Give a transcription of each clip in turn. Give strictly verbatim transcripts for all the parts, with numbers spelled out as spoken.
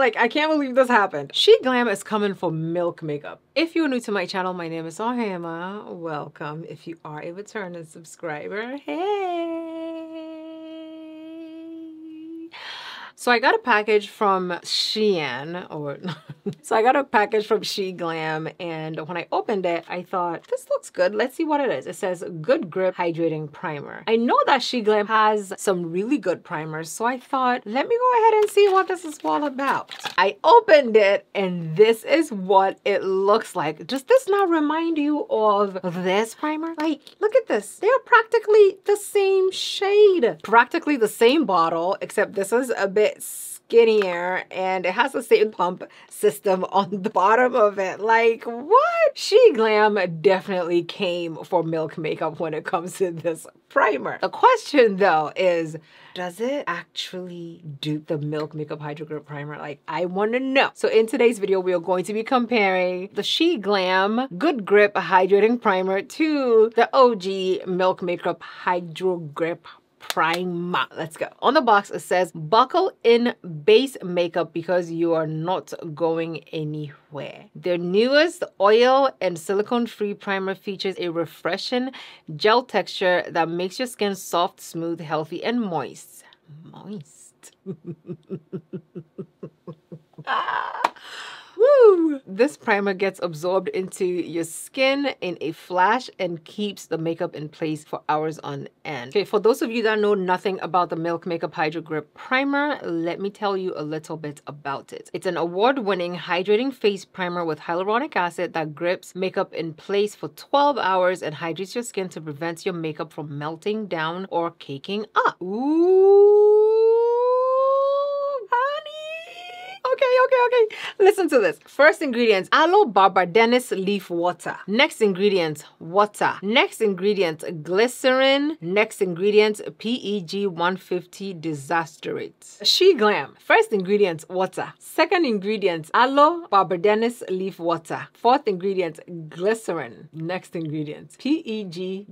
Like, I can't believe this happened. SheGlam is coming for Milk Makeup. If you're new to my channel, my name is Ohemaa. Welcome. If you are a returning subscriber, hey! So I got a package from Shein, or so I got a package from SheGlam, and when I opened it, I thought, this looks good. Let's see what it is. It says Good Grip Hydrating Primer. I know that SheGlam has some really good primers, so I thought, let me go ahead and see what this is all about. I opened it, and this is what it looks like. Does this not remind you of this primer? Like, look at this. They are practically the same shade. Practically the same bottle, except this is a bit skinnier, and it has the same pump system on the bottom of it. Like, what? SheGlam definitely came for Milk Makeup when it comes to this primer. The question though is, does it actually dupe the Milk Makeup Hydro Grip Primer? Like, I want to know. So in today's video, we are going to be comparing the SheGlam Good Grip Hydrating Primer to the O G Milk Makeup Hydro Grip Primer. Let's go. On the box it says, buckle in base makeup because you are not going anywhere. Their newest oil and silicone free primer features a refreshing gel texture that makes your skin soft, smooth, healthy, and moist. Moist. Ah. Woo! This primer gets absorbed into your skin in a flash and keeps the makeup in place for hours on end. Okay, for those of you that know nothing about the Milk Makeup Hydro Grip Primer, let me tell you a little bit about it. It's an award-winning hydrating face primer with hyaluronic acid that grips makeup in place for twelve hours and hydrates your skin to prevent your makeup from melting down or caking up. Ooh! Okay, okay, listen to this. First ingredient, aloe barbadensis leaf water. Next ingredient, water. Next ingredient, glycerin. Next ingredient, P E G one fifty distearate. SheGlam. First ingredient, water. Second ingredient, aloe barbadensis leaf water. Fourth ingredient, glycerin. Next ingredient, P E G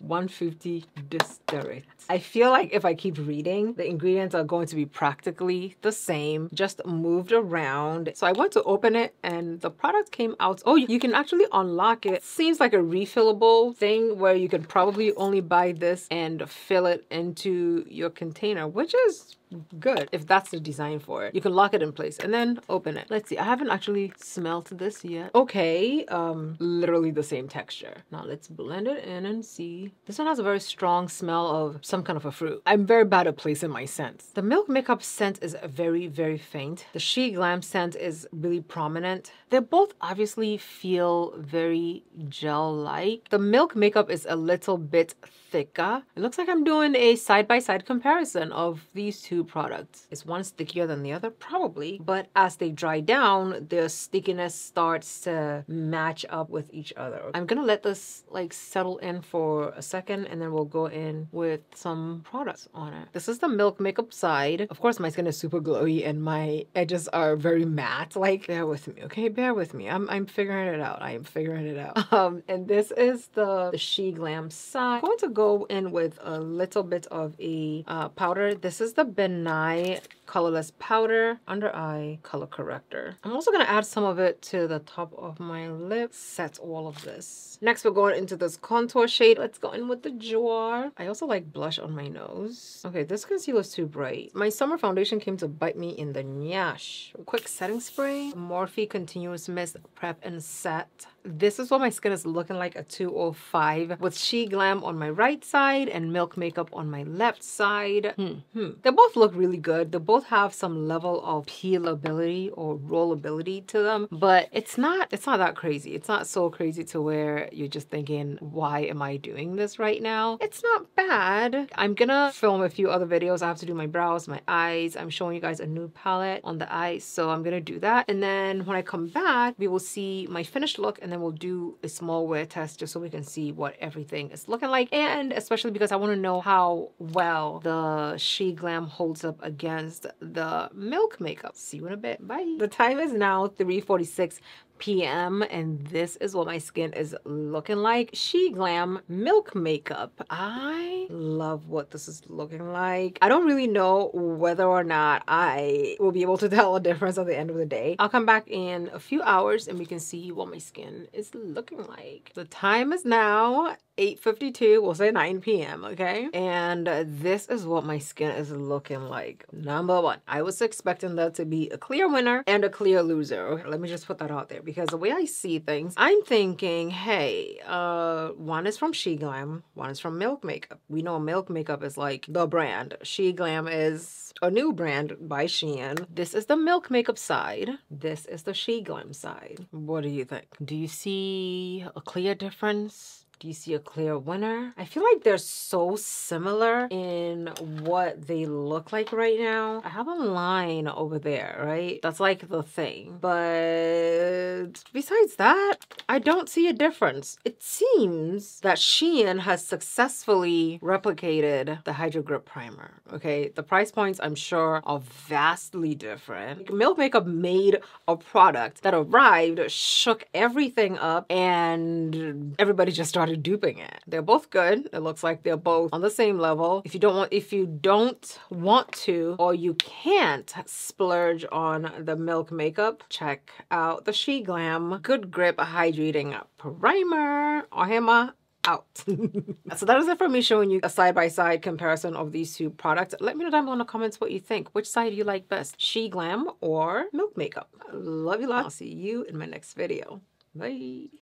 one fifty distearate. I feel like if I keep reading, the ingredients are going to be practically the same, just moved around. So I went to open it and the product came out. Oh, you can actually unlock it. Seems like a refillable thing where you can probably only buy this and fill it into your container, which is good if that's the design for it. You can lock it in place and then open it. Let's see, I haven't actually smelled this yet. Okay, um literally the same texture. Now let's blend it in and see. This one has a very strong smell of some kind of a fruit. I'm very bad at placing my scents. The Milk Makeup scent is very very faint. The SheGlam scent is really prominent. They both obviously feel very gel like. The Milk Makeup is a little bit thicker. It looks like I'm doing a side by side comparison of these two products. Is one stickier than the other? Probably, but as they dry down, their stickiness starts to match up with each other. I'm gonna let this like settle in for a second and then we'll go in with some products on it. This is the Milk Makeup side. Of course my skin is super glowy and my edges are very matte. Like, bear with me, okay? Bear with me. I'm, I'm figuring it out. I am figuring it out. Um, and this is the, the SheGlam side. I'm going to go in with a little bit of a uh, powder. This is the Ben Nye colorless powder, under eye color corrector. I'm also gonna add some of it to the top of my lip. Set all of this. Next we're going into this contour shade. Let's go in with the Jewel. I also like blush on my nose. Okay, this concealer is too bright. My summer foundation came to bite me in the nyash. Quick setting spray. Morphe Continuous Mist Prep and Set. This is what my skin is looking like at two oh five, with SheGlam on my right side and Milk Makeup on my left side. Hmm, hmm. They both look really good. They both have some level of peelability or rollability to them, but it's not it's not that crazy. It's not so crazy to where you're just thinking, why am I doing this right now? It's not bad. I'm gonna film a few other videos. I have to do my brows, my eyes. I'm showing you guys a new palette on the eyes, so I'm gonna do that. And then when I come back, we will see my finished look and then we'll do a small wear test just so we can see what everything is looking like, and especially because I want to know how well the SheGlam holds up against the Milk Makeup. See you in a bit. Bye. The time is now three forty-six p m and this is what my skin is looking like. SheGlam Milk Makeup. I love what this is looking like. I don't really know whether or not I will be able to tell a difference at the end of the day. I'll come back in a few hours and we can see what my skin is looking like. The time is now eight fifty-two, we'll say nine p m okay? And this is what my skin is looking like. Number one, I was expecting that to be a clear winner and a clear loser. Okay, let me just put that out there, because the way I see things, I'm thinking, hey, uh, one is from SheGlam, one is from Milk Makeup. We know Milk Makeup is like the brand. SheGlam is a new brand by Shein. This is the Milk Makeup side. This is the SheGlam side. What do you think? Do you see a clear difference? Do you see a clear winner? I feel like they're so similar in what they look like right now. I have a line over there, right? That's like the thing. But besides that, I don't see a difference. It seems that Shein has successfully replicated the Hydro Grip Primer, okay? The price points, I'm sure, are vastly different. Milk Makeup made a product that arrived, shook everything up, and everybody just started duping it. They're both good. It looks like they're both on the same level. If you don't want, if you don't want to, or you can't splurge on the Milk Makeup, check out the SheGlam Good Grip Hydrating Primer. Ohemaa out. So that is it for me showing you a side-by-side comparison of these two products. Let me know down below in the comments what you think. Which side do you like best? SheGlam or Milk Makeup? Love you lot. I'll see you in my next video. Bye.